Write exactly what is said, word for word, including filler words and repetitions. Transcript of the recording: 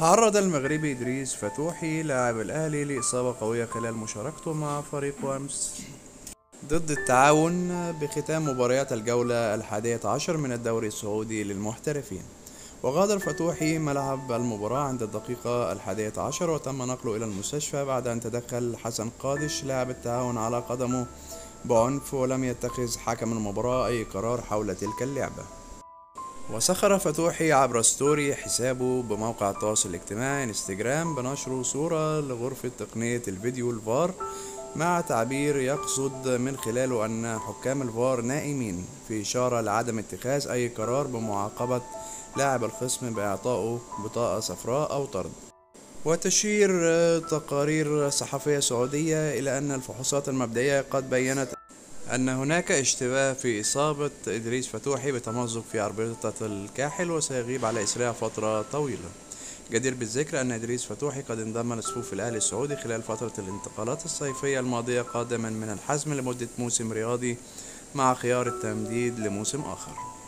تعرض المغربي إدريس فتوحي لاعب الأهلي لإصابة قوية خلال مشاركته مع فريقه أمس ضد التعاون بختام مباريات الجولة الحادية عشر من الدوري السعودي للمحترفين. وغادر فتوحي ملعب المباراة عند الدقيقة الحادية عشر وتم نقله إلى المستشفى بعد أن تدخل حسن كادش لاعب التعاون على قدمه بعنف، ولم يتخذ حكم المباراة أي قرار حول تلك اللعبة. وسخر فتوحي عبر ستوري حسابه بموقع التواصل الاجتماعي انستجرام بنشر صورة لغرفة تقنية الفيديو الفار مع تعبير يقصد من خلاله أن حكام الفار نائمين، في إشارة لعدم اتخاذ أي قرار بمعاقبة لاعب الخصم بإعطائه بطاقة صفراء أو طرد. وتشير تقارير صحفية سعودية إلى أن الفحوصات المبدئية قد بينت أن هناك اشتباه في إصابة إدريس فتوحي بتمزق في أربطة الكاحل، وسيغيب على إثرها فترة طويلة. جدير بالذكر أن إدريس فتوحي قد انضم لصفوف الأهلي السعودي خلال فترة الانتقالات الصيفية الماضية قادما من الحزم لمدة موسم رياضي مع خيار التمديد لموسم آخر.